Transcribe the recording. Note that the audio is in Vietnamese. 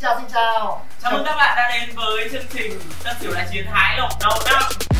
Xin chào, chào mừng các bạn đã đến với chương trình Tân Sửu Đại Chiến hái lộc đầu năm.